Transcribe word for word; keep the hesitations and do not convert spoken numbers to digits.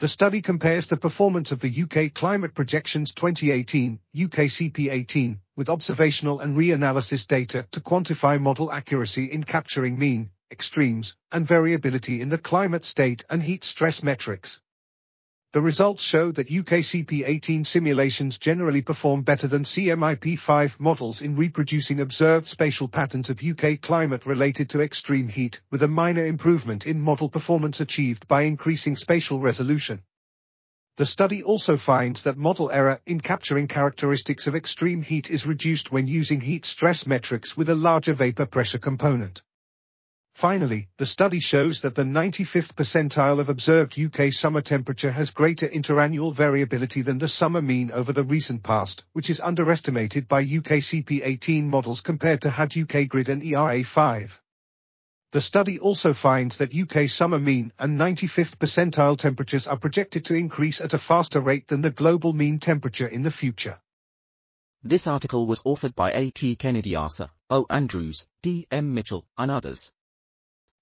The study compares the performance of the U K Climate Projections twenty eighteen, U K C P eighteen, with observational and reanalysis data to quantify model accuracy in capturing mean, extremes, and variability in the climate state and heat stress metrics. The results show that U K C P eighteen simulations generally perform better than C M I P five models in reproducing observed spatial patterns of U K climate related to extreme heat, with a minor improvement in model performance achieved by increasing spatial resolution. The study also finds that model error in capturing characteristics of extreme heat is reduced when using heat stress metrics with a larger vapor pressure component. Finally, the study shows that the ninety-fifth percentile of observed U K summer temperature has greater interannual variability than the summer mean over the recent past, which is underestimated by U K C P eighteen models compared to HadUK Grid and E R A five. The study also finds that U K summer mean and ninety-fifth percentile temperatures are projected to increase at a faster rate than the global mean temperature in the future. This article was authored by A. T. Kennedy-Asser, O. Andrews, D. M. Mitchell, and others.